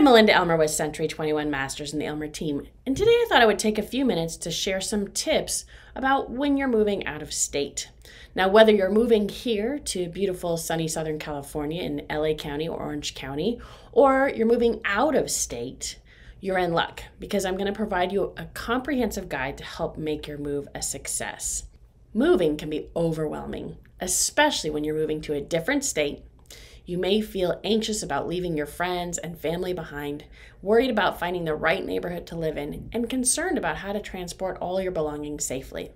I'm Melinda Elmer with Century 21 Masters and the Elmer team, and today I thought I would take a few minutes to share some tips about when you're moving out of state. Now, whether you're moving here to beautiful sunny Southern California in LA County or Orange County, or you're moving out of state, you're in luck because I'm going to provide you a comprehensive guide to help make your move a success. Moving can be overwhelming, especially when you're moving to a different state. You may feel anxious about leaving your friends and family behind, worried about finding the right neighborhood to live in, and concerned about how to transport all your belongings safely.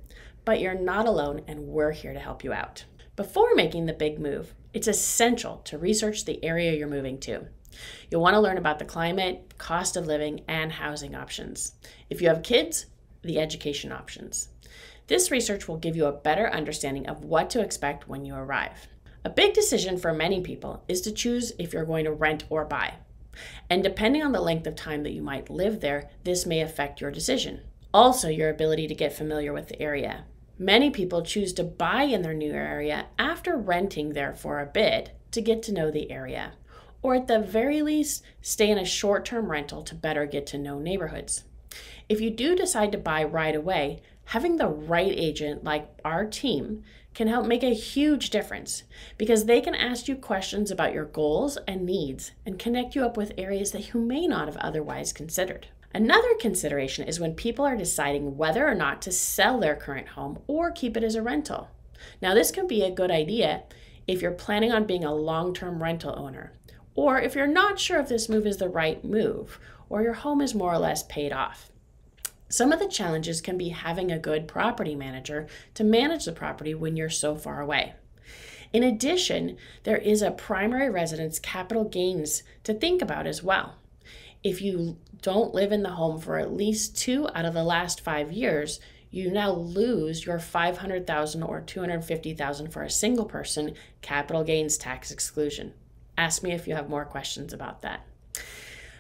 But you're not alone, and we're here to help you out. Before making the big move, it's essential to research the area you're moving to. You'll want to learn about the climate, cost of living, and housing options. If you have kids, the education options. This research will give you a better understanding of what to expect when you arrive. A big decision for many people is to choose if you're going to rent or buy. And depending on the length of time that you might live there, this may affect your decision. Also, your ability to get familiar with the area. Many people choose to buy in their new area after renting there for a bit to get to know the area, or at the very least, stay in a short-term rental to better get to know neighborhoods. If you do decide to buy right away, having the right agent like our team can help make a huge difference because they can ask you questions about your goals and needs and connect you up with areas that you may not have otherwise considered. Another consideration is when people are deciding whether or not to sell their current home or keep it as a rental. Now, this can be a good idea if you're planning on being a long-term rental owner, or if you're not sure if this move is the right move, or your home is more or less paid off. Some of the challenges can be having a good property manager to manage the property when you're so far away. In addition, there is a primary residence capital gains to think about as well. If you don't live in the home for at least 2 out of the last 5 years, you now lose your $500,000 or $250,000 for a single person capital gains tax exclusion. Ask me if you have more questions about that.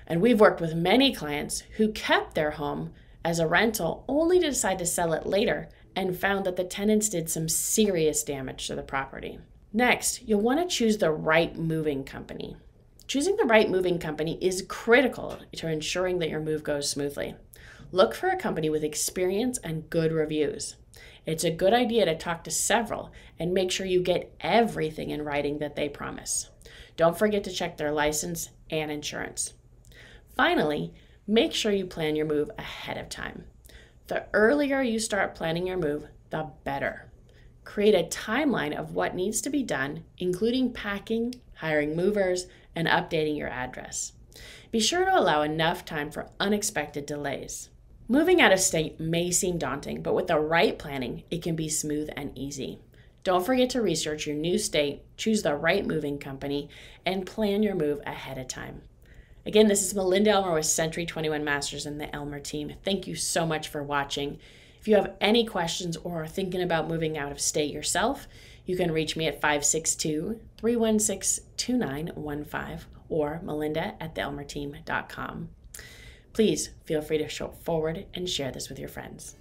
And we've worked with many clients who kept their home as a rental only to decide to sell it later and found that the tenants did some serious damage to the property. Next, you'll want to choose the right moving company. Choosing the right moving company is critical to ensuring that your move goes smoothly. Look for a company with experience and good reviews. It's a good idea to talk to several and make sure you get everything in writing that they promise. Don't forget to check their license and insurance. Finally, make sure you plan your move ahead of time. The earlier you start planning your move, the better. Create a timeline of what needs to be done, including packing, hiring movers, and updating your address. Be sure to allow enough time for unexpected delays. Moving out of state may seem daunting, but with the right planning, it can be smooth and easy. Don't forget to research your new state, choose the right moving company, and plan your move ahead of time. Again, this is Melinda Elmer with Century 21 Masters and the Elmer team. Thank you so much for watching. If you have any questions or are thinking about moving out of state yourself, you can reach me at 562-316-2915 or melinda@theelmerteam.com. Please feel free to show forward and share this with your friends.